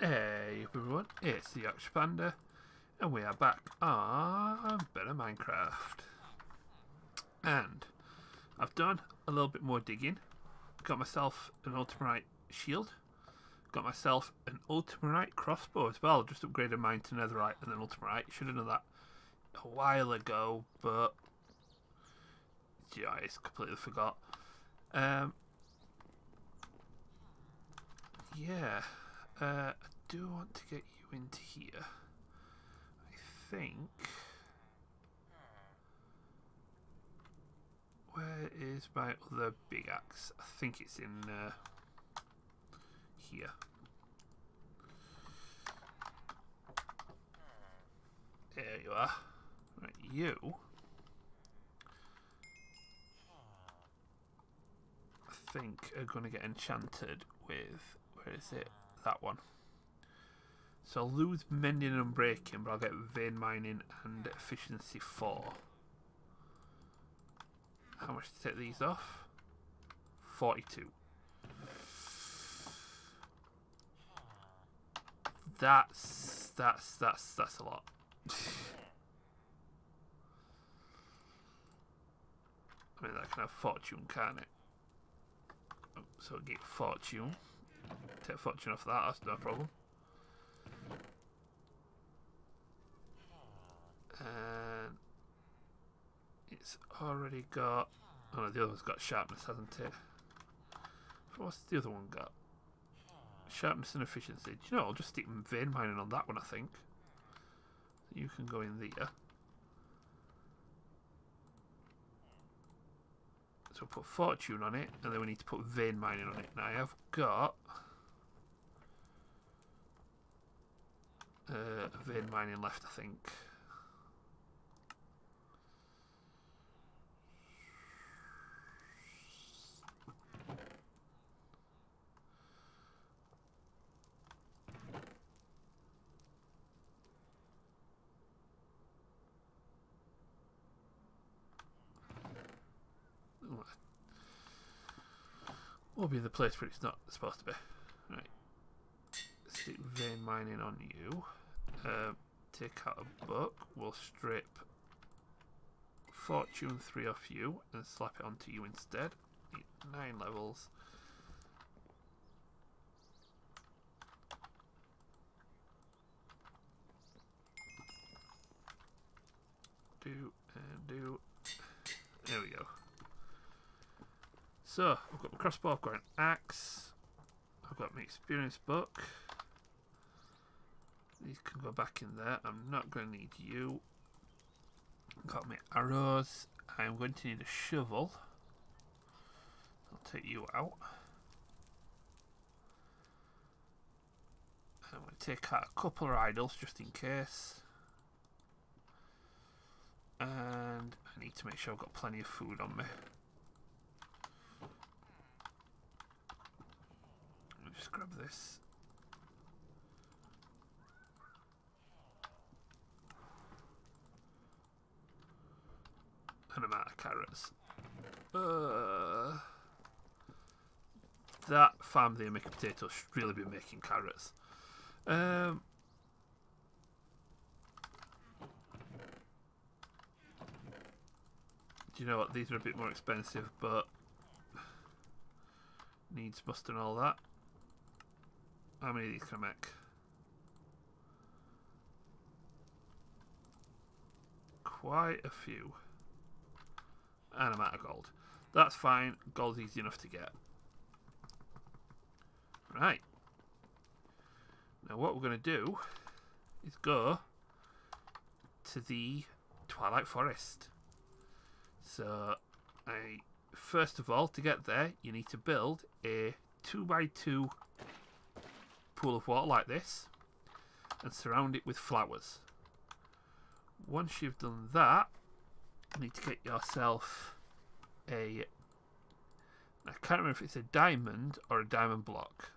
Hey everyone, it's the Archpander, and we are back on Better Minecraft. And I've done a little bit more digging, got myself an Ultimerite shield, got myself an Ultimerite crossbow as well, just upgraded mine to Netherite and then Ultimerite. Should have done that a while ago, but yeah, I just completely forgot. I do want to get you into here. I think. Where is my other big axe? I think it's in here. There you are. Right, you. I think are going to get enchanted with. Where is it? That one. So I'll lose mending and breaking, but I'll get vein mining and efficiency 4. How much to take these off? 42. That's a lot. I mean, that can have fortune, can't it? Oh, so get fortune. Take fortune off that, that's no problem. And it's already got. Oh no, the other one's got sharpness, hasn't it? What's the other one got? Sharpness and efficiency. Do you know, I'll just stick vein mining on that one, I think. You can go in there. So we'll put fortune on it, and then we need to put vein mining on it. Now I have got vein mining left, I think. We'll be the place where it's not supposed to be. Right. Stick vein mining on you. Take out a book. We'll strip fortune 3 off you and slap it onto you instead. Need 9 levels. Do and do. There we go. So, I've got my crossbow, I've got an axe, I've got my experience book. These can go back in there, I'm not going to need you. I've got my arrows, I'm going to need a shovel. I'll take you out. I'm going to take out a couple of idols just in case. And I need to make sure I've got plenty of food on me. Just grab this. An amount of carrots. That farm there making potatoes should really be making carrots. Do you know what? These are a bit more expensive, but needs must and all that. How many of these can I make? Quite a few. And I'm out of gold. That's fine. Gold's easy enough to get. Right. Now what we're going to do is go to the Twilight Forest. So, first of all, to get there, you need to build a 2x2 pool of water like this and surround it with flowers. Once you've done that, you need to get yourself a, I can't remember if it's a diamond or a diamond block.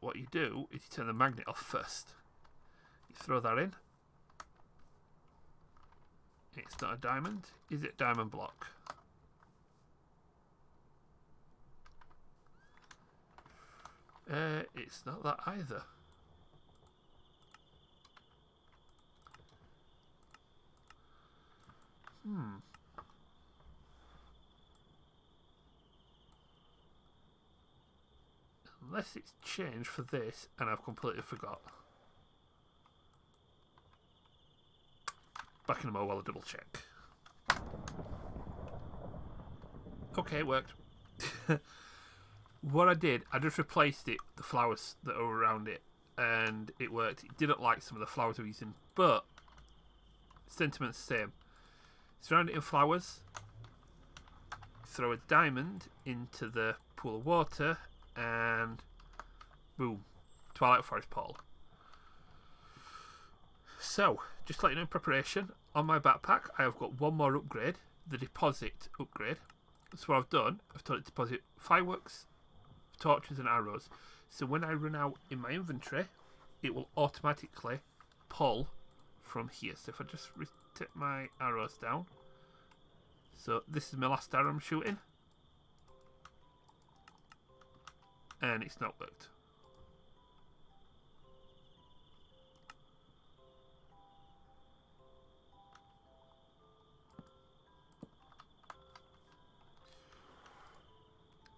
What you do is you turn the magnet off first. You throw that in. It's not a diamond. Is it a diamond block? It's not that either. Unless it's changed for this and I've completely forgot. Back in a moment while I double check. Okay, it worked. What I did, I just replaced it, the flowers that are around it, and it worked. It didn't like some of the flowers we're using, but sentiment's the same. Surround it in flowers, throw a diamond into the pool of water, and boom, Twilight Forest portal. So, just to let you know, in preparation, on my backpack, I have got one more upgrade, the deposit upgrade. So what I've done, I've taught it to deposit fireworks, torches and arrows. So when I run out in my inventory, it will automatically pull from here. So if I just take my arrows down. So this is my last arrow I'm shooting. And it's not worked.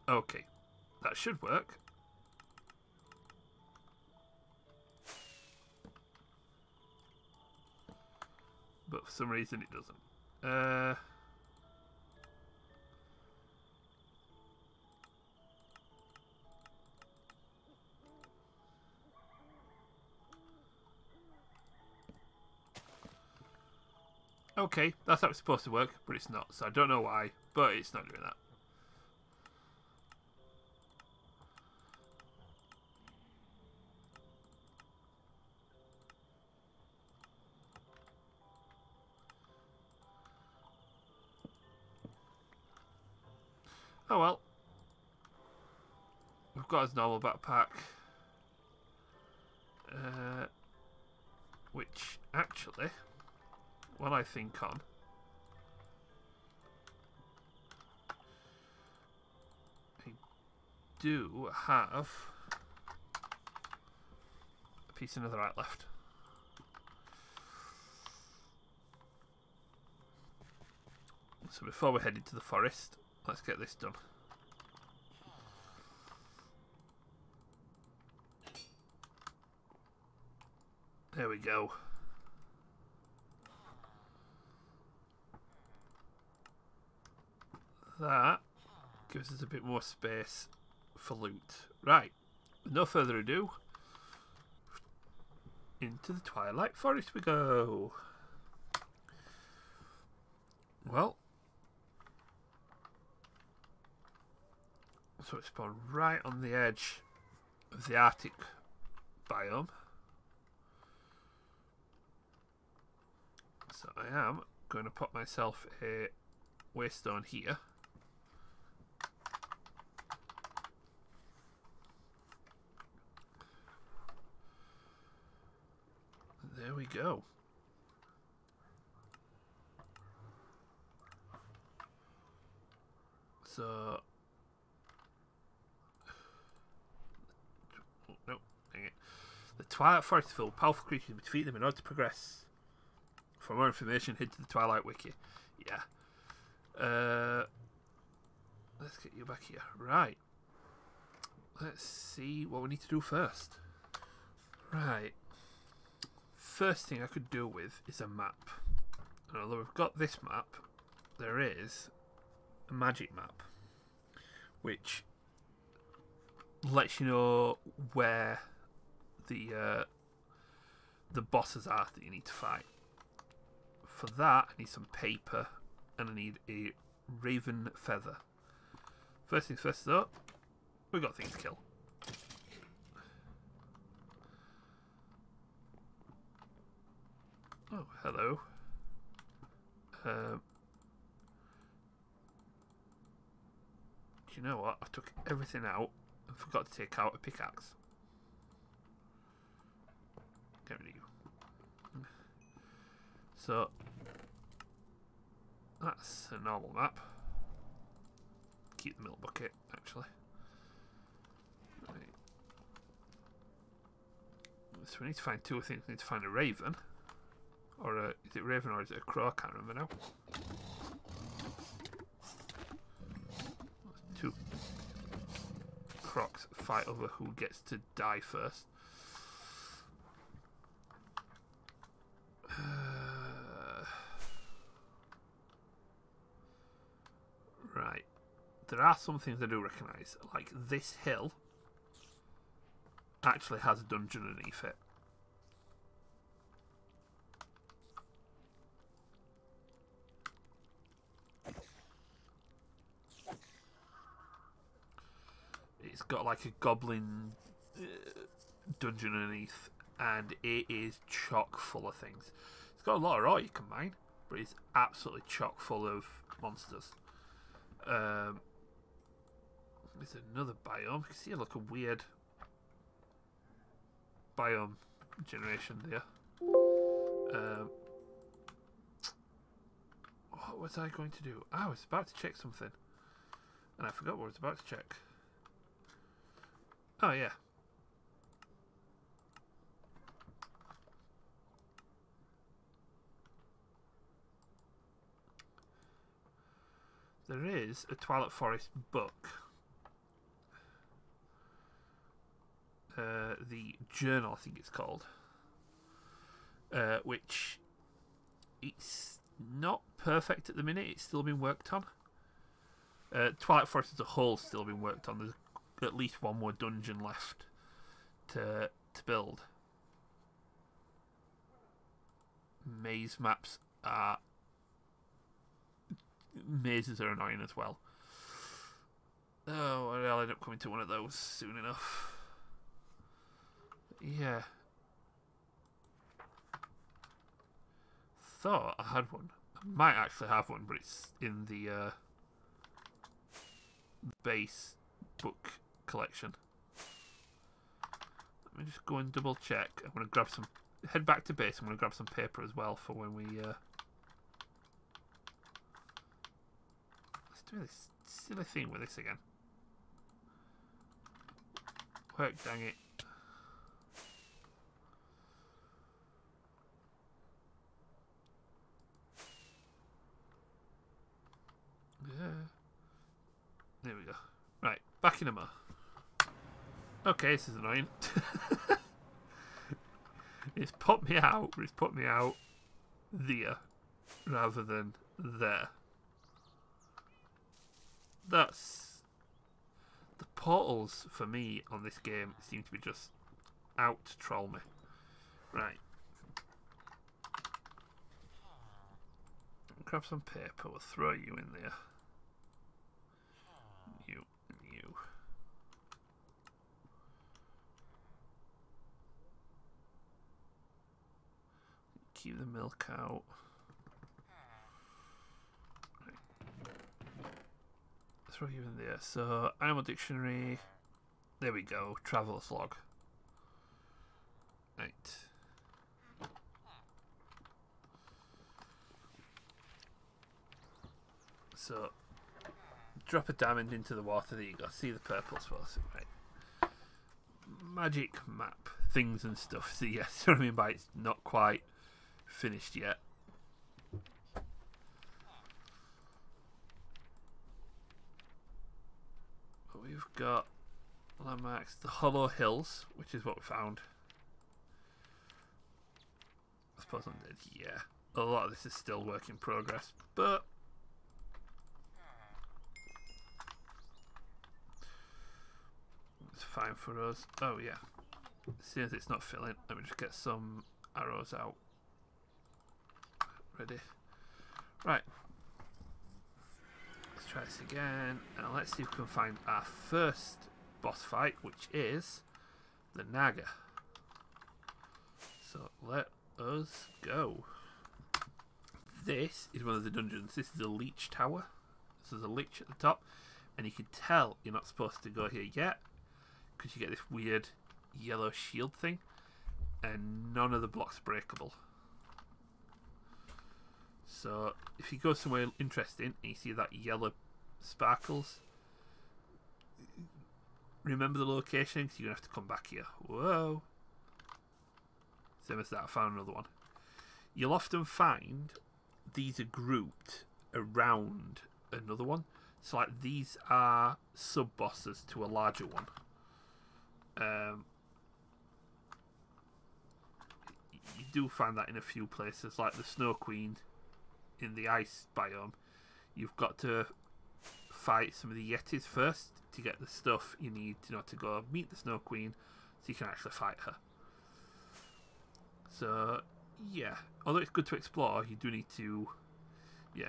Okay, that should work. But for some reason it doesn't. Okay, that's how it's supposed to work, but it's not. So I don't know why, but it's not doing that. Oh well. We've got his normal backpack. Which, actually, while I think on... I do have a piece of Netherite left. So before we're headed to the forest, let's get this done. There we go. That gives us a bit more space for loot. Right, with no further ado, into the Twilight Forest we go. Well, so it's spawned right on the edge of the Arctic biome. So I am going to pop myself a waystone here. There we go. So... The Twilight Forest is filled with powerful creatures. We defeat them in order to progress. For more information, head to the Twilight Wiki. Yeah. Let's get you back here. Right. Let's see what we need to do first. Right. First thing I could do with is a map. And although we've got this map, there is a magic map, which lets you know where the bosses are that you need to fight. For that, I need some paper and I need a raven feather. First things first though, we've got things to kill. Oh, hello. Do you know what? I took everything out and forgot to take out a pickaxe. Get rid of you. So that's a normal map. Keep the milk bucket, actually. Right. So we need to find two things. We need to find a raven. Or a, is it raven or is it a crow? I can't remember now. Two crocs fight over who gets to die first. Right. There are some things I do recognise. Like this hill actually has a dungeon underneath it. It's got like a goblin dungeon underneath, and it is chock full of things. It's got a lot of ore you can mine, but it's absolutely chock full of monsters. There's another biome. You can see like a weird biome generation there. What was I going to do? I was about to check something, and I forgot what I was about to check. Oh yeah. There is a Twilight Forest book. The journal, I think it's called. Which it's not perfect at the minute. It's still being worked on. Twilight Forest as a whole still being worked on. There's at least one more dungeon left to build. Maze maps are... mazes are annoying as well. Oh, I'll end up coming to one of those soon enough. Yeah. Thought I had one. I might actually have one, but it's in the base book collection. Let me just go and double check. I'm going to grab some... head back to base. I'm going to grab some paper as well for when we... let's do this silly thing with this again. Work, dang it. Yeah. There we go. Right, back in a mo. Okay, this is annoying. It's put me out, but it's put me out there rather than there. That's... the portals for me on this game seem to be just out to troll me. Right. Grab some paper, we'll throw you in there. You. Keep the milk out. Right. Throw you in there. So, animal dictionary. There we go. Traveler's log. Right. So, drop a diamond into the water. There you go. See the purple spots. Right. Magic map. Things and stuff. So yes, so I mean by it's not quite finished yet. But we've got landmarks. The Hollow Hills, which is what we found. I suppose I'm dead. Yeah. A lot of this is still work in progress. But... it's fine for us. Oh yeah. Seeing as it's not filling, let me just get some arrows out. Ready. Right. Let's try this again, and let's see if we can find our first boss fight, which is the Naga. So let us go. This is one of the dungeons. This is a Lich Tower. So there's a Lich at the top, and you can tell you're not supposed to go here yet, because you get this weird yellow shield thing, and none of the blocks are breakable. So if you go somewhere interesting and you see that yellow sparkles, remember the location because you're going to have to come back here. Whoa! Same as that, I found another one. You'll often find these are grouped around another one. So like these are sub-bosses to a larger one. You do find that in a few places, like the Snow Queen in the ice biome. You've got to fight some of the yetis first to get the stuff you need, you know, to go meet the Snow Queen so you can actually fight her. So yeah, although it's good to explore, you do need to, yeah,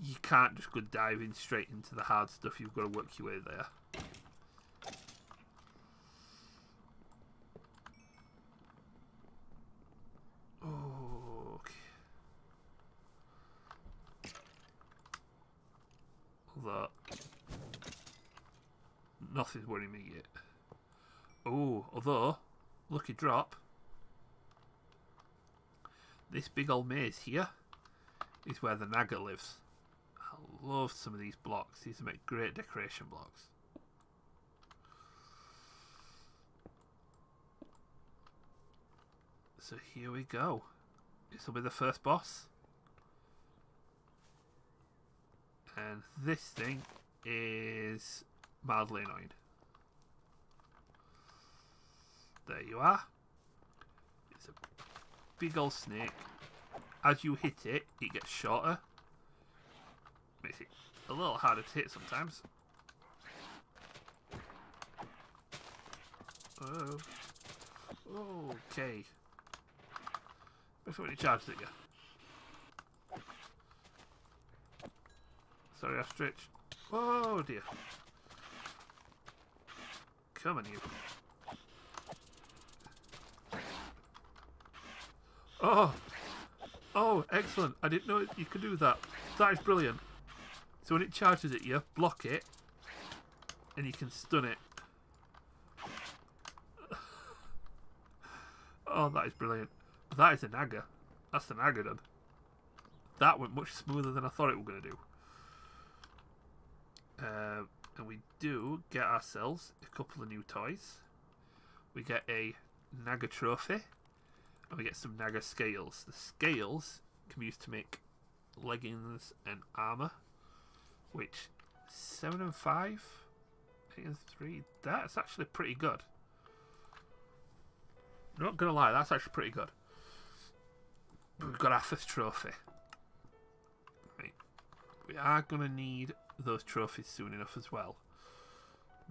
you can't just go diving straight into the hard stuff. You've got to work your way there. That nothing's worrying me yet. Oh, although lucky drop, this big old maze here is where the Naga lives. I love some of these blocks. These make great decoration blocks. So here we go. This will be the first boss. And this thing is mildly annoying. There you are. It's a big old snake. As you hit it, it gets shorter. Makes it a little harder to hit sometimes. Oh. Okay. Before when it charges at you. Sorry, ostrich. Oh dear. Come on, you. Oh! Oh, excellent. I didn't know you could do that. That is brilliant. So when it charges at you, block it, and you can stun it. Oh, that is brilliant. That is a Naga. That's the Naga done. That went much smoother than I thought it was going to do. And we do get ourselves a couple of new toys. We get a Naga trophy, and we get some Naga scales. The scales can be used to make leggings and armour, which 7 and 5, 8 and 3, that's actually pretty good. I'm not going to lie, that's actually pretty good. But we've got our first trophy. Right. We are going to need those trophies soon enough as well.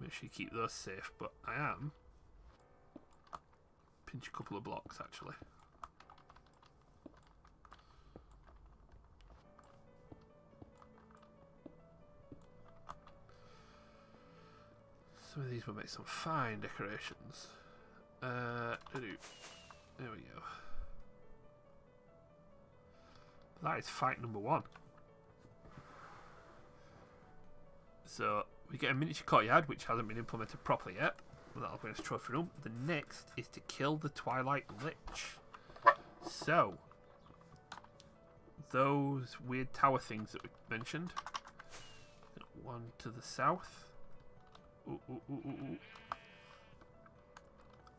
Make sure you keep those safe, but I am pinch a couple of blocks actually. Some of these will make some fine decorations. There we go. That is fight number one. So we get a miniature courtyard, which hasn't been implemented properly yet. Well, that'll bring us trophy room. The next is to kill the Twilight Lich. So those weird tower things that we mentioned. One to the south. Ooh, ooh, ooh, ooh, ooh.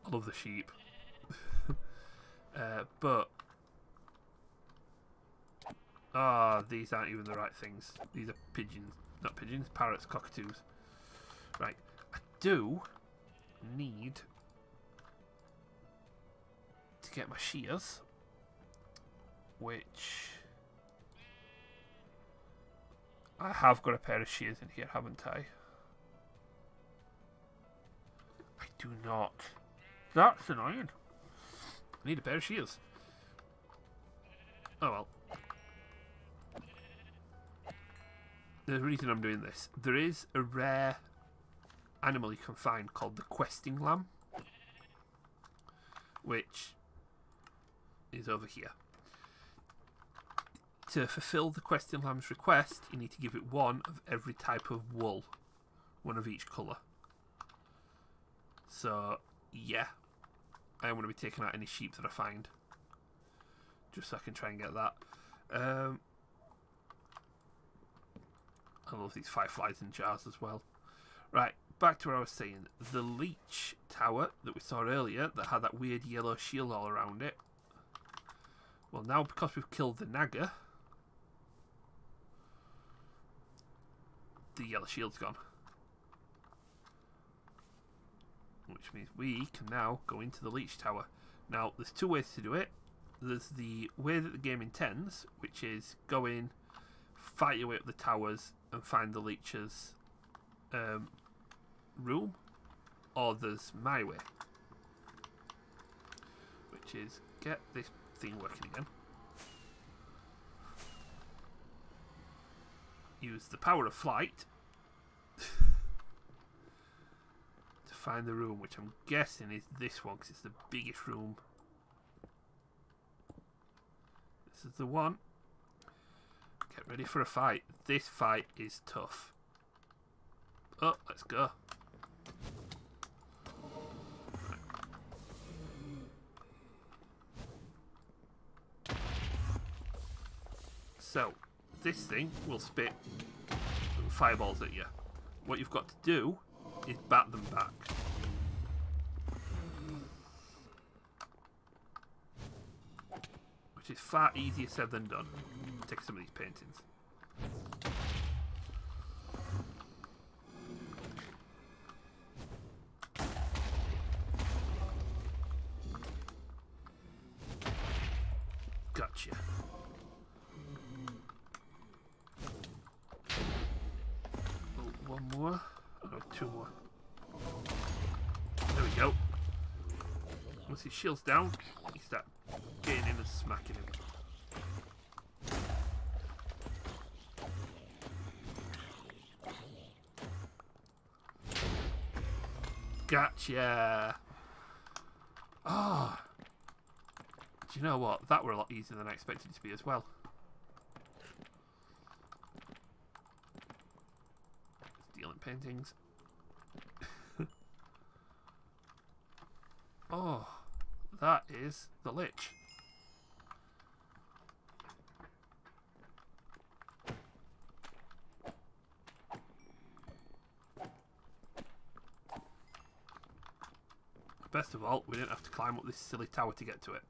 I love the sheep. But ah, these aren't even the right things. These are pigeons. Not pigeons, parrots, cockatoos. Right, I do need to get my shears, which I have got a pair of shears in here, haven't I? I do not. That's annoying. I need a pair of shears. Oh well. The reason I'm doing this, there is a rare animal you can find called the questing lamb, which is over here. To fulfill the questing lamb's request, you need to give it one of every type of wool, one of each colour. So yeah, I am going to be taking out any sheep that I find, just so I can try and get that. I love these fireflies in jars as well. Right, back to what I was saying, the Lich Tower that we saw earlier that had that weird yellow shield all around it, well now because we've killed the Naga, the yellow shield's gone. Which means we can now go into the Lich Tower. Now there's two ways to do it. There's the way that the game intends, which is go in, fight your way up the towers and find the Lich's room, or there's my way, which is get this thing working again, use the power of flight to find the room, which I'm guessing is this one because it's the biggest room. This is the one. Get ready for a fight. This fight is tough. Oh, let's go. Right. So, this thing will spit fireballs at you. What you've got to do is bat them back. Which is far easier said than done. Take some of these paintings. Gotcha. Oh, one more. Oh, no, two more. There we go. Once his shield's down, you start getting him and smacking him. Gotcha! Oh! Do you know what? That were a lot easier than I expected it to be as well. Stealing paintings. Oh! That is the Lich. Best of all, we didn't have to climb up this silly tower to get to it.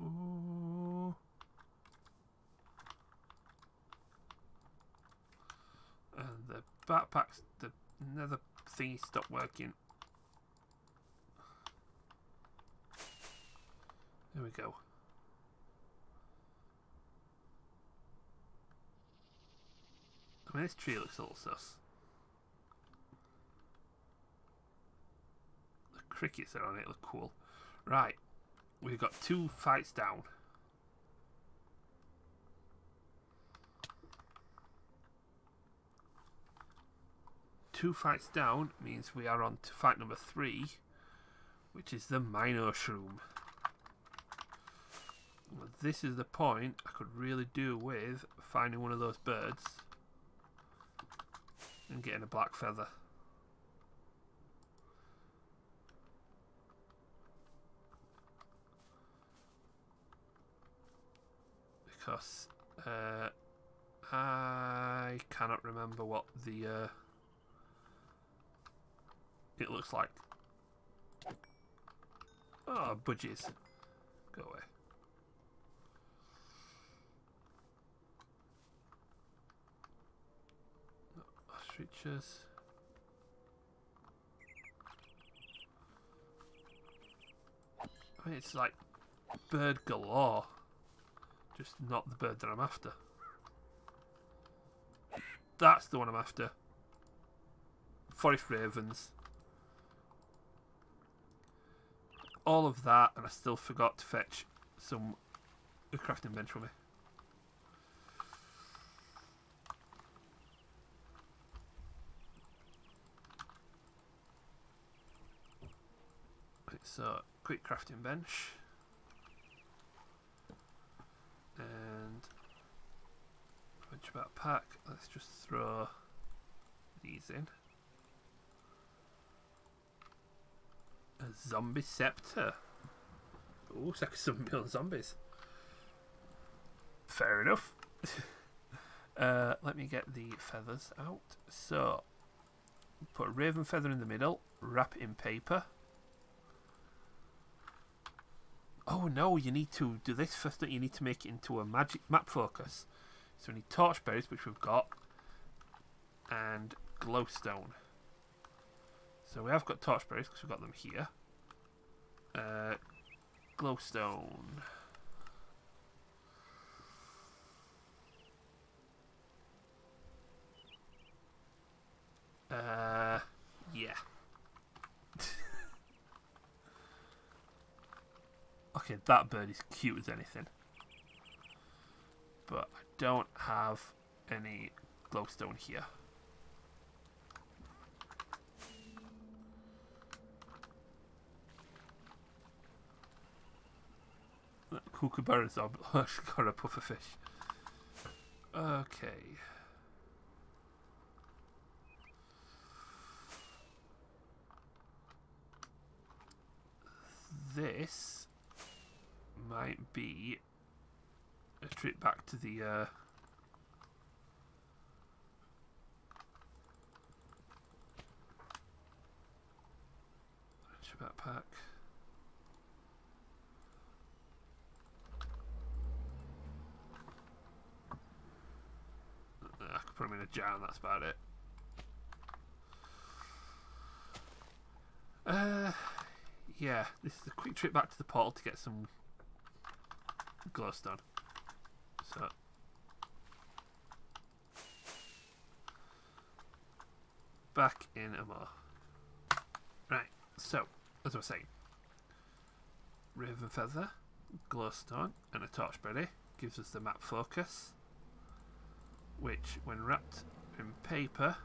Ooh. And the backpacks, the nether thingy stopped working. There we go. I mean, this tree looks a little sus. The crickets are on it, look cool. Right, we've got two fights down. Two fights down means we are on to fight number 3, which is the Minoshroom. Well, this is the point I could really do with finding one of those birds. And getting a black feather. Because I cannot remember what the it looks like. Oh, budgies. Go away. Creatures. I mean, it's like bird galore, just not the bird that I'm after. That's the one I'm after. Forest ravens. All of that, and I still forgot to fetch some a crafting bench for me. So, quick crafting bench, and bunch of that pack. Let's just throw these in. A zombie scepter. looks like some real zombies. Fair enough. Let me get the feathers out. So, put a raven feather in the middle, wrap it in paper. Oh no, you need to do this first. You need to make it into a magic map focus. So we need torch berries, which we've got, and glowstone. So we have got torch berries because we've got them here. Glowstone. Yeah. Okay, that bird is cute as anything. But I don't have any glowstone here. That kookaburra zob. Oh, she got a pufferfish. Okay. This might be a trip back to the backpack. I could put them in a jar and that's about it. Yeah, this is a quick trip back to the portal to get some glowstone. So back in a more. Right, so as I was saying, raven feather, glowstone, and a torch berry gives us the map focus, which, when wrapped in paper,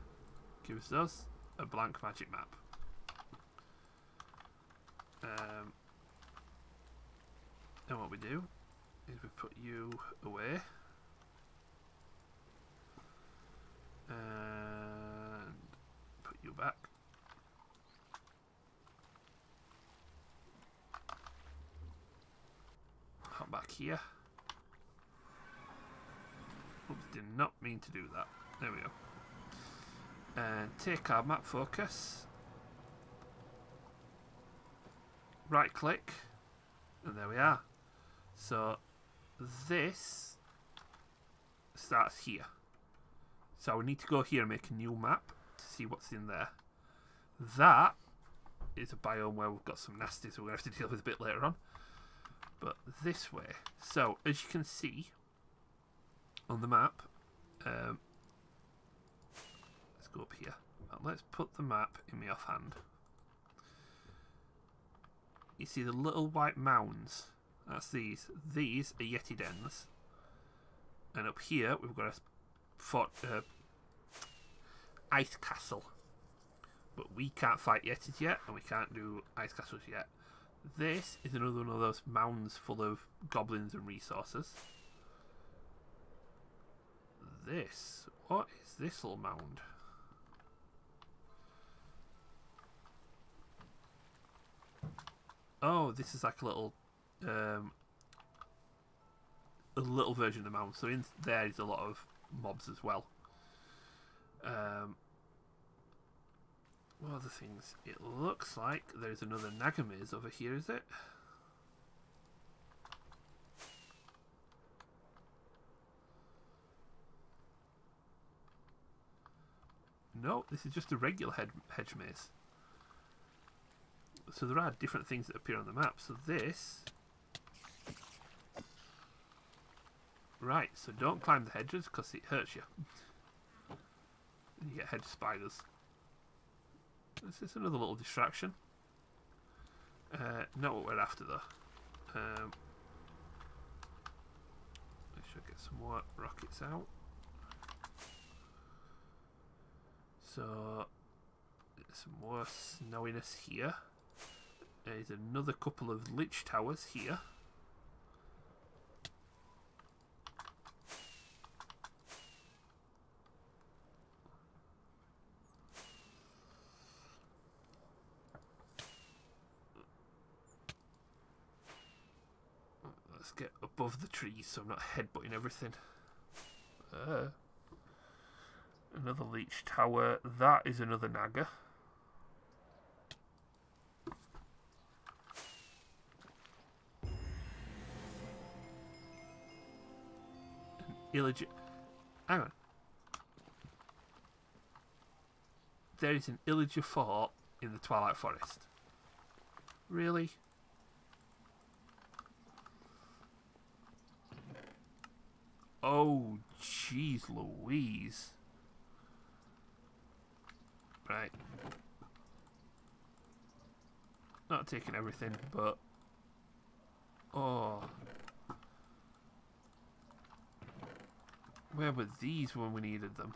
gives us a blank magic map. And what we do is we put you away and put you back. Hop back here. Oops, did not mean to do that. There we go. And take our map focus. Right click, and there we are. So this starts here. So we need to go here and make a new map to see what's in there. That is a biome where we've got some nasties we're going to have to deal with a bit later on. But this way. So as you can see on the map, let's go up here. And let's put the map in my offhand. You see the little white mounds, that's these. These are yeti dens. And up here we've got a fort, ice castle. But we can't fight yetis yet, and we can't do ice castles yet. This is another one of those mounds full of goblins and resources. This, what is this little mound? Oh, this is like a little version of the mound. So in there is a lot of mobs as well. What other things? It looks like there's another Naga maze over here, is it? No, this is just a regular hedge maze. So there are different things that appear on the map. So this... Right, so don't climb the hedges because it hurts you. You get hedge spiders. This is another little distraction. Not what we're after though. I should get some more rockets out. So... some more snowiness here. There's another couple of lich towers here. Let's get above the trees so I'm not headbutting everything. Another leech tower. That is another Naga. An illegit. Hang on. There is an Illager fort in the Twilight Forest. Really? Oh, jeez Louise. Right. Not taking everything, but... Oh. Where were these when we needed them?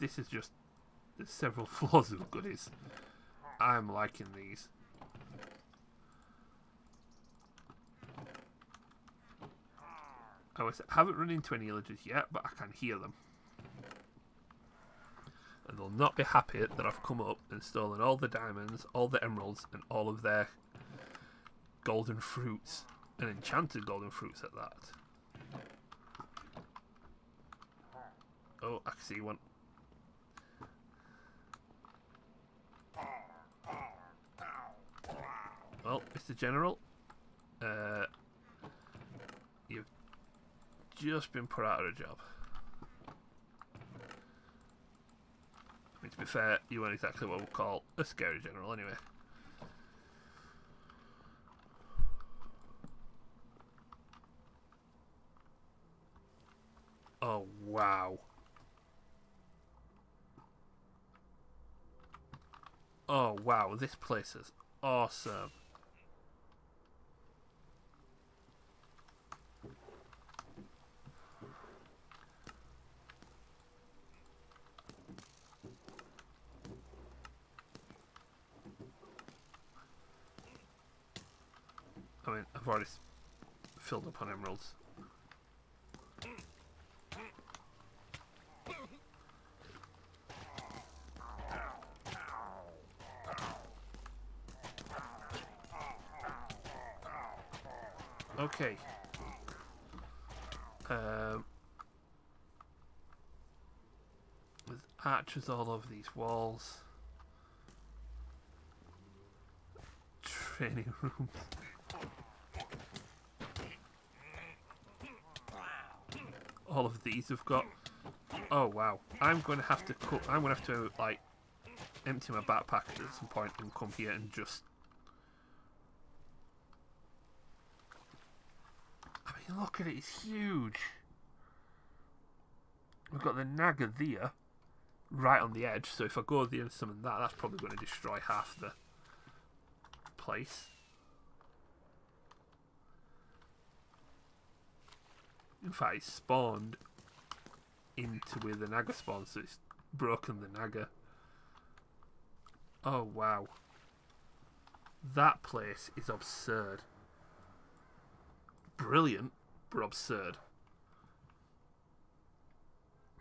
This is just several floors of goodies. I'm liking these. I haven't run into any illagers yet, but I can hear them. And they'll not be happy that I've come up and stolen all the diamonds, all the emeralds, and all of their golden fruits. And enchanted golden fruits at that. Oh, I can see one. Well, Mr. General, you've just been put out of a job. I mean, to be fair, you weren't exactly what we'll call a scary general, anyway. Oh, wow. Oh, wow, this place is awesome. I mean, I've already filled up on emeralds. Okay. With archers all over these walls. Training rooms. All of these have got. Oh wow! I'm going to have to cook. I'm going to have to like empty my backpack at some point and come here and just. I mean, look at it. It's huge. We've got the Naga there, right on the edge. So if I go there and summon that, that's probably going to destroy half the place. In fact, it's spawned into where the Naga spawns, so it's broken the Naga. Oh, wow. That place is absurd. Brilliant, but absurd.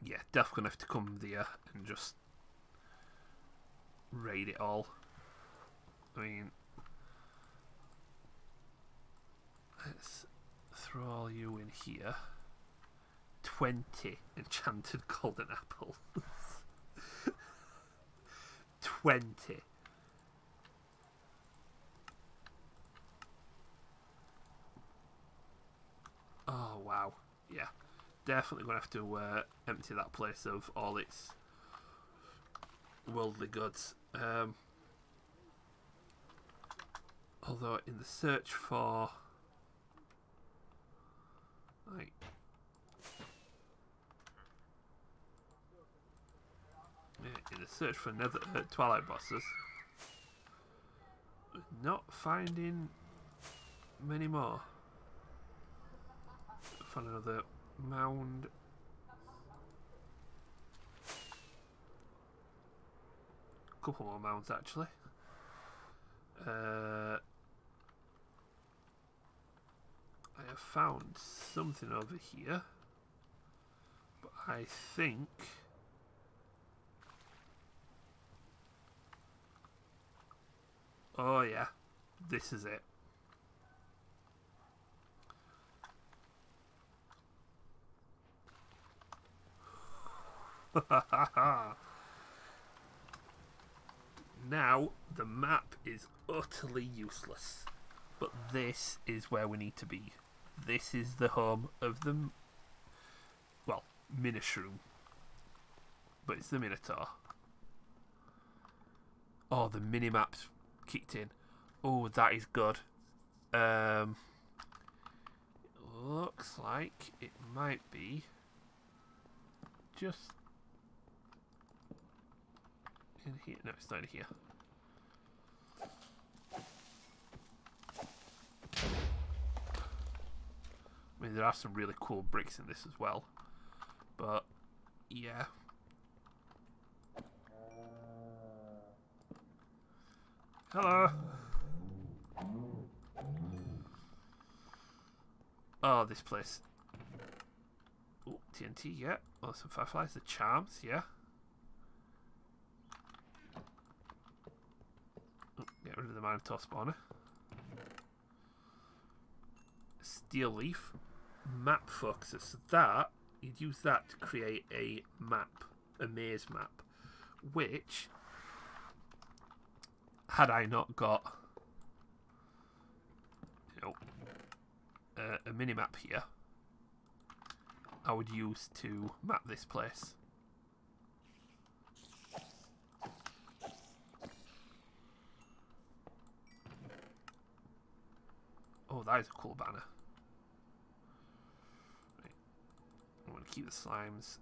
Yeah, definitely gonna have to come there and just raid it all. I mean, let's throw all you in here. 20 enchanted golden apples. 20. Oh wow, yeah, definitely gonna have to empty that place of all its worldly goods. Although in the search for like in the search for nether Twilight bosses, not finding many more. Found another mound. Couple more mounds actually. I have found something over here, but I think oh yeah, this is it. Now the map is utterly useless, but this is where we need to be. This is the home of the well, Minoshroom, but it's the Minotaur. Oh, the mini-map's kicked in. Oh, that is good. Looks like it might be just in here. No, it's not in here. I mean, there are some really cool bricks in this as well, but yeah. Hello. Oh, this place. Oh, TNT, yeah. Oh, some fireflies, the charms, yeah. Oh, get rid of the Minotaur spawner. Steel leaf. Map focuser. So that, you'd use that to create a map, a maze map, which, had I not got a mini-map here, I would use to map this place. Oh, that is a cool banner. Right. I'm going to keep the slimes.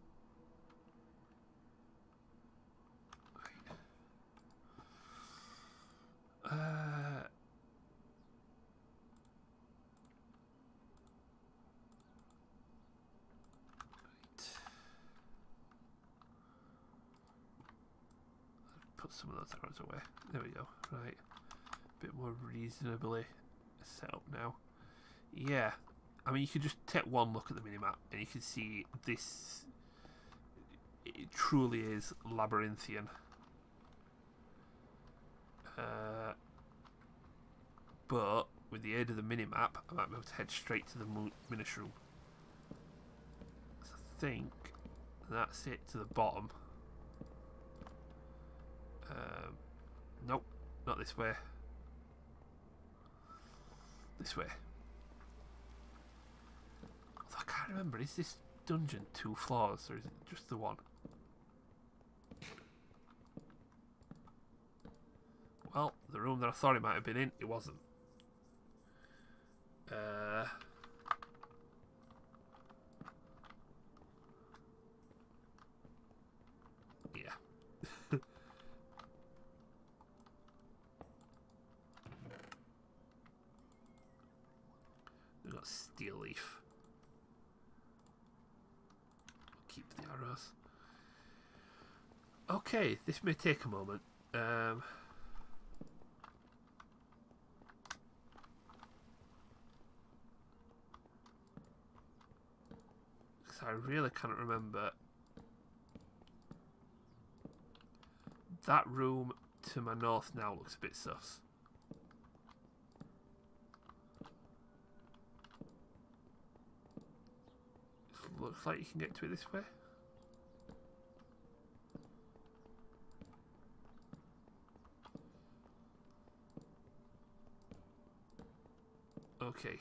Put some of those arrows away. There we go. Right, a bit more reasonably set up now. Yeah, I mean, you could just take one look at the minimap and you can see this. It truly is labyrinthian. But with the aid of the minimap, I might be able to head straight to the Minoshroom. So I think that's it to the bottom. Nope, not this way. This way. Although I can't remember, is this dungeon 2 floors or is it just the one? Well, the room that I thought it might have been in, it wasn't. Yeah. We've got steel leaf. We'll keep the arrows. Okay, this may take a moment. I really can't remember. That room to my north now looks a bit sus. It looks like you can get to it this way. Okay.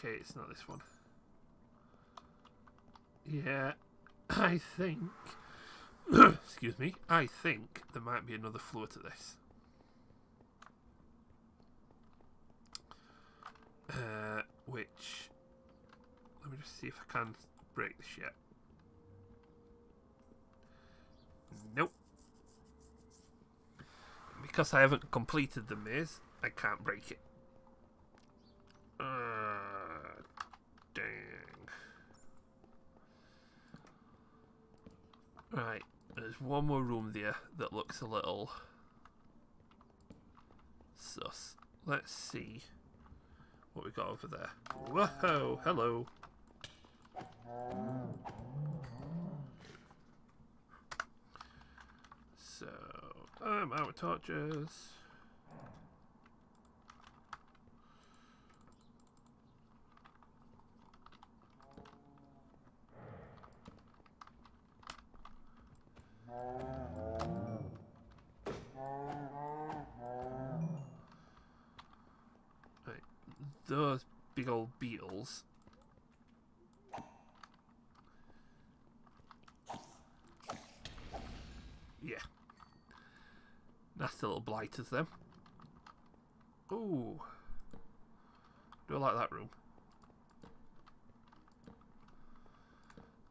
Okay, it's not this one. Yeah, I think excuse me, I think there might be another floor to this. Which let me just see if I can break this yet. Nope. because I haven't completed the maze, I can't break it. Dang. Right, there's one more room there that looks a little sus. Let's see what we got over there. Whoa, hello. So, I'm out of torches. Right, those big old beetles. Yeah. Nasty little blighters, them. Ooh. Don't like that room.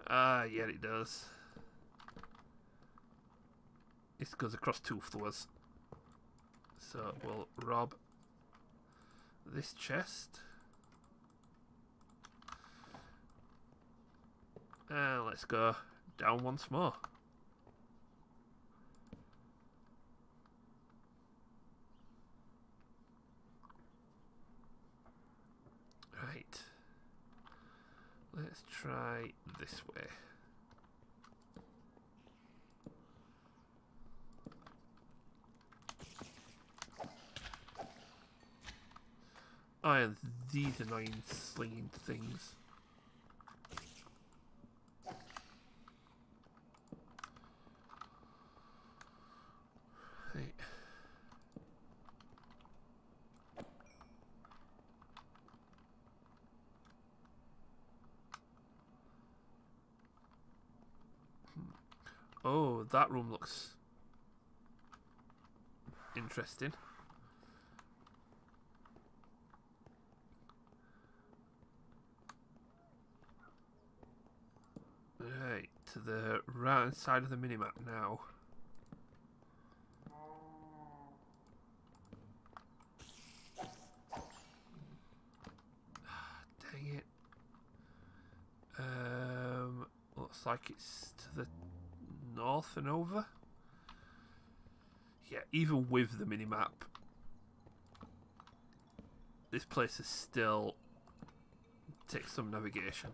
Ah, yeah, it does. It goes across two floors. So we'll rob this chest. And let's go down once more. Right. Let's try this way. Oh, and these annoying slinging things. Right. Oh, that room looks interesting. Right, to the right side of the minimap now. Dang it. Looks like it's to the north and over. Yeah, even with the minimap, this place is still takes some navigation.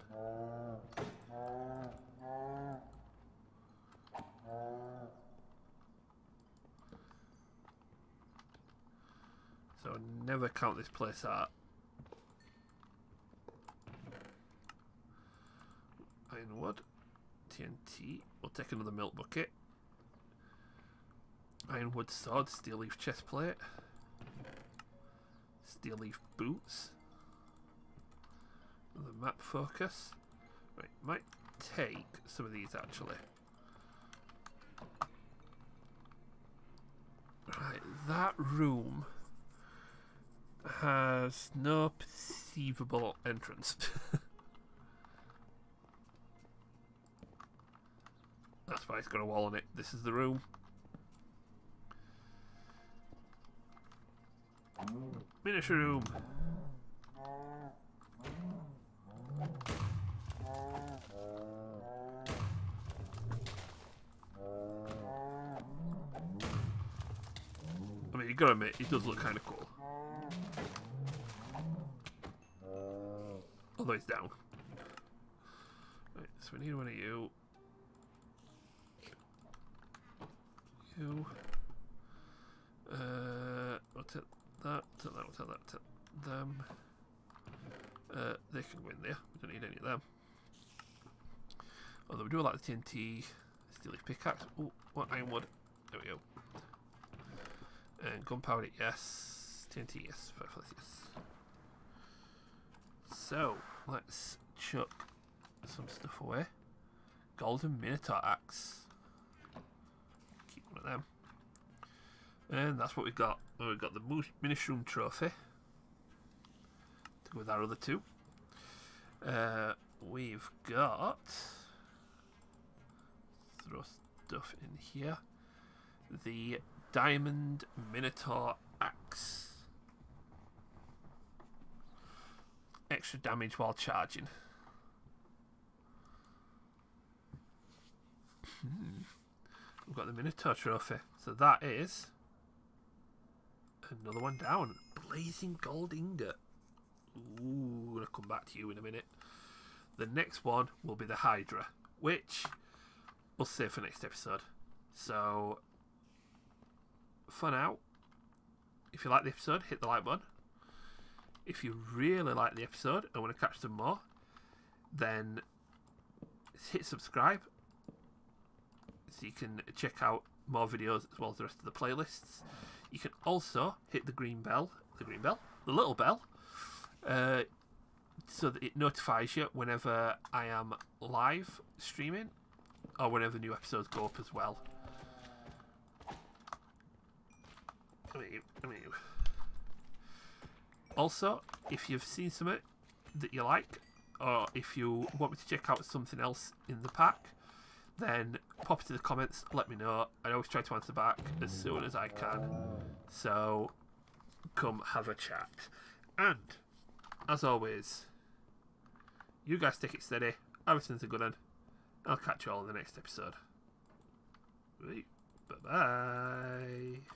So never count this place out. Ironwood, TNT. We'll take another milk bucket. Ironwood sword, steel leaf chest plate, steel leaf boots. The map focus. Right, might take some of these actually. Right, that room has no perceivable entrance. That's why it's got a wall on it. This is the room. Minoshroom. I mean, you gotta admit, it does look kind of cool. Although it's down. Right, so we need one of you. You. I'll take that, take that, take that, take them. They can go in there. We don't need any of them. Although we do like the TNT, steel pickaxe. Oh, what ironwood? There we go. And gunpowder, yes. TNT, yes. Fireflies, yes. So let's chuck some stuff away. Golden Minotaur axe. Keep one of them. And that's what we got. Well, we got the Minoshroom trophy. With our other two, we've got throw stuff in here. The diamond Minotaur axe. Extra damage while charging. We've got the Minotaur trophy. So that is another one down. Blazing gold ingot. Ooh, I'm going to come back to you in a minute. The next one will be the Hydra, which we'll save for next episode. So, for now, if you like the episode, hit the like button. If you really like the episode and want to catch some more, then hit subscribe so you can check out more videos as well as the rest of the playlists. You can also hit the green bell, the little bell, so that it notifies you whenever I am live streaming or whenever new episodes go up as well. Also, if you've seen something that you like, or if you want me to check out something else in the pack, then pop into the comments, let me know. I always try to answer back as soon as I can. So, come have a chat. And, as always, you guys take it steady. Everything's a good one. I'll catch you all in the next episode. Bye-bye.